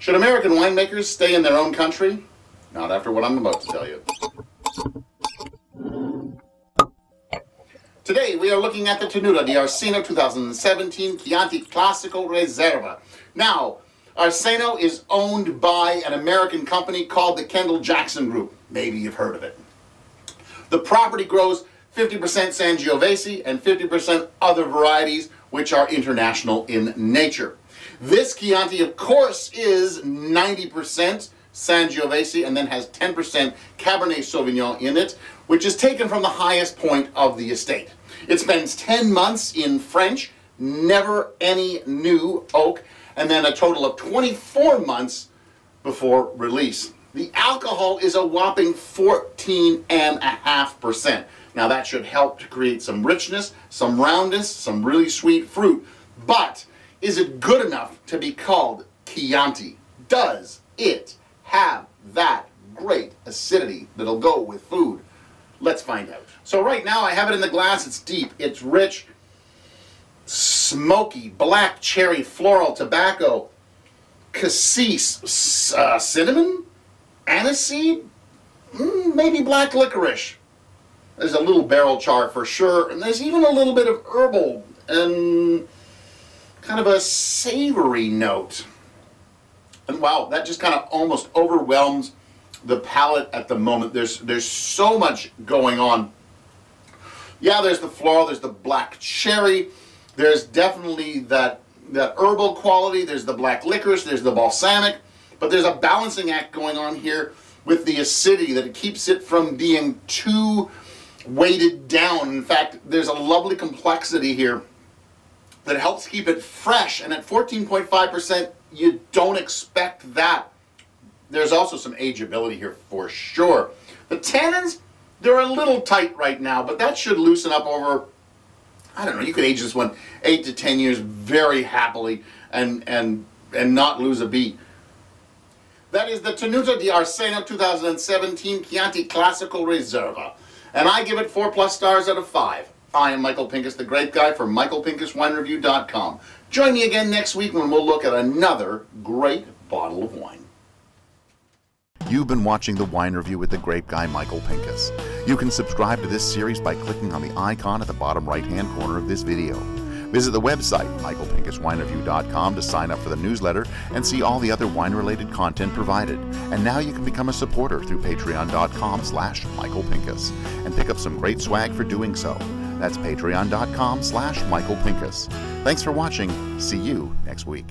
Should American winemakers stay in their own country? Not after what I'm about to tell you. Today we are looking at the Tenuta di Arceno 2017 Chianti Classico Riserva. Now, Arceno is owned by an American company called the Kendall Jackson Group. Maybe you've heard of it. The property grows 50% Sangiovese and 50% other varieties, which are international in nature. This Chianti, of course, is 90% Sangiovese and then has 10% Cabernet Sauvignon in it, which is taken from the highest point of the estate. It spends 10 months in French, never any new oak, and then a total of 24 months before release. The alcohol is a whopping 14.5%. Now that should help to create some richness, some roundness, some really sweet fruit. But is it good enough to be called Chianti? Does it have that great acidity that'll go with food? Let's find out. So right now I have it in the glass. It's deep, it's rich, smoky, black cherry, floral, tobacco, cassis, cinnamon, aniseed, maybe black licorice. There's a little barrel char for sure, and there's even a little bit of herbal and kind of a savory note. And wow, that just kind of almost overwhelms the palate at the moment. There's so much going on. Yeah, there's the floral, there's the black cherry, there's definitely that herbal quality, there's the black licorice, there's the balsamic, but there's a balancing act going on here with the acidity that it keeps it from being too weighted down. In fact, there's a lovely complexity here that helps keep it fresh, and at 14.5%, you don't expect that. There's also some ageability here for sure. The tannins, they're a little tight right now, but that should loosen up over, I don't know, you could age this one 8 to 10 years very happily and not lose a beat. That is the Tenuta di Arceno 2017 Chianti Classico Riserva, and I give it 4+ stars out of 5. I am Michael Pinkus, the Grape Guy, for michaelpinkuswinereview.com. Join me again next week when we'll look at another great bottle of wine. You've been watching The Wine Review with the Grape Guy, Michael Pinkus. You can subscribe to this series by clicking on the icon at the bottom right-hand corner of this video. Visit the website, michaelpinkuswinereview.com, to sign up for the newsletter and see all the other wine-related content provided. And now you can become a supporter through patreon.com/Michael Pinkus and pick up some great swag for doing so. That's patreon.com/Michael Pinkus. Thanks for watching. See you next week.